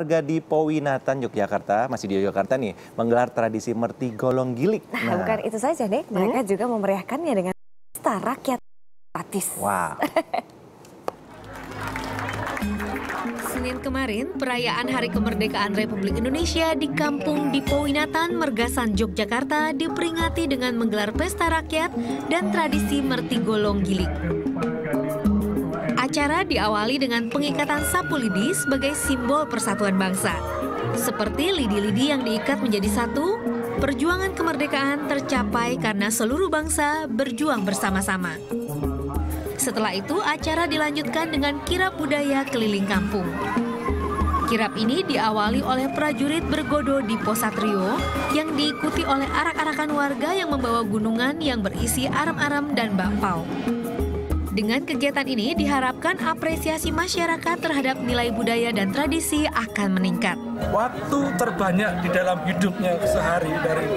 Warga Dipowinatan, Yogyakarta, masih di Yogyakarta nih, menggelar tradisi merti golong gilig. Nah, bukan itu saja nih, mereka juga memeriahkannya dengan pesta rakyat gratis. Wow. Senin kemarin, perayaan Hari Kemerdekaan Republik Indonesia di Kampung Dipowinatan, Mergasan, Yogyakarta diperingati dengan menggelar pesta rakyat dan tradisi merti golong gilig. Acara diawali dengan pengikatan sapu lidi sebagai simbol persatuan bangsa. Seperti lidi-lidi yang diikat menjadi satu, perjuangan kemerdekaan tercapai karena seluruh bangsa berjuang bersama-sama. Setelah itu, acara dilanjutkan dengan kirab budaya keliling kampung. Kirab ini diawali oleh prajurit bergodo di Posatrio yang diikuti oleh arak-arakan warga yang membawa gunungan yang berisi aram-aram dan bakpao. Dengan kegiatan ini diharapkan apresiasi masyarakat terhadap nilai budaya dan tradisi akan meningkat. Waktu terbanyak di dalam hidupnya sehari dari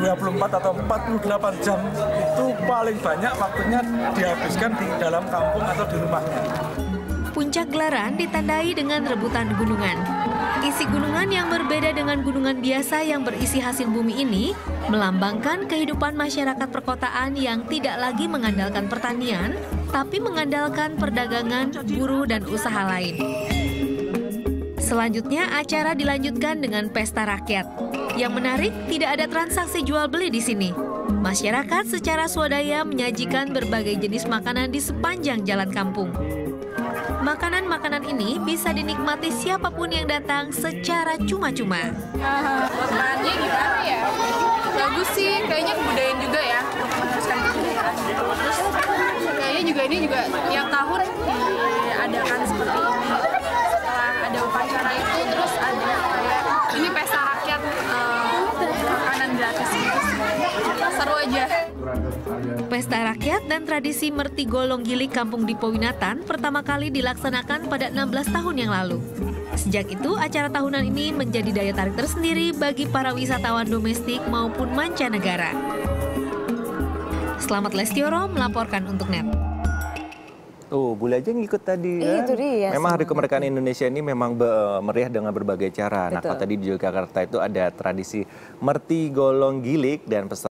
24 atau 48 jam itu paling banyak waktunya dihabiskan di dalam kampung atau di rumahnya. Puncak gelaran ditandai dengan rebutan gunungan. Isi gunungan yang berbeda dengan gunungan biasa yang berisi hasil bumi ini melambangkan kehidupan masyarakat perkotaan yang tidak lagi mengandalkan pertanian, tapi mengandalkan perdagangan, buruh, dan usaha lain. Selanjutnya, acara dilanjutkan dengan pesta rakyat. Yang menarik, tidak ada transaksi jual-beli di sini. Masyarakat secara swadaya menyajikan berbagai jenis makanan di sepanjang jalan kampung. Makanan-makanan ini bisa dinikmati siapapun yang datang secara cuma-cuma. Makanannya gimana ya? Bagus sih, kayaknya kebudayaan juga ya. Terus kayaknya juga ini juga tiap tahun diadakan seperti ini. Setelah ada upacara itu, terus ada ini pesta rakyat, makanan gratis gitu. Seru aja. Pesta rakyat dan tradisi merti golong gilig Kampung Dipowinatan pertama kali dilaksanakan pada 16 tahun yang lalu. Sejak itu, acara tahunan ini menjadi daya tarik tersendiri bagi para wisatawan domestik maupun mancanegara. Selamat Lestioro melaporkan untuk NET. Tuh, boleh aja ngikut tadi kan? Itu dia. Memang Hari Kemerdekaan Indonesia ini memang meriah dengan berbagai cara. Betul. Nah, kalau tadi di Yogyakarta itu ada tradisi merti golong gilig dan pesan